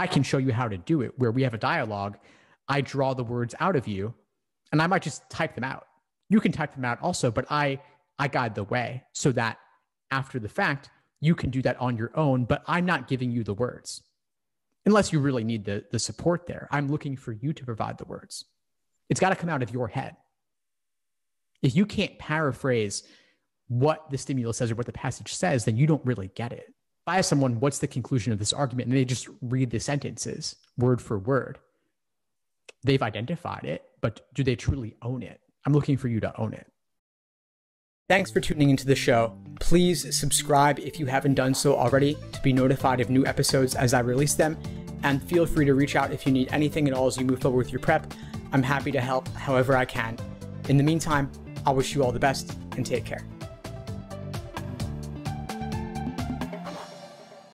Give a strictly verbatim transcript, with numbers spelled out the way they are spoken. I can show you how to do it, where we have a dialogue. I draw the words out of you and I might just type them out. You can type them out also, but I, I guide the way so that after the fact, you can do that on your own, but I'm not giving you the words unless you really need the, the support there. I'm looking for you to provide the words. It's got to come out of your head. If you can't paraphrase what the stimulus says or what the passage says, then you don't really get it. If I ask someone, what's the conclusion of this argument? And they just read the sentences word for word. They've identified it, but do they truly own it? I'm looking for you to own it. Thanks for tuning into the show. Please subscribe if you haven't done so already to be notified of new episodes as I release them. And feel free to reach out if you need anything at all as you move forward with your prep. I'm happy to help however I can. In the meantime, I wish you all the best and take care.